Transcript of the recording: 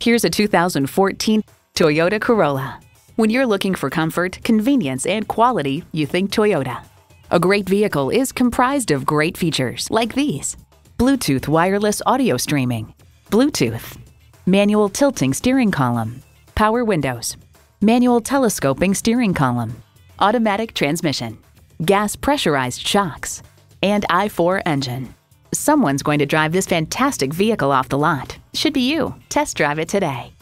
Here's a 2014 Toyota Corolla. When you're looking for comfort, convenience, and quality, you think Toyota. A great vehicle is comprised of great features like these: Bluetooth wireless audio streaming, Bluetooth, manual tilting steering column, power windows, manual telescoping steering column, automatic transmission, gas pressurized shocks, and I4 engine. Someone's going to drive this fantastic vehicle off the lot. Should be you. Test drive it today.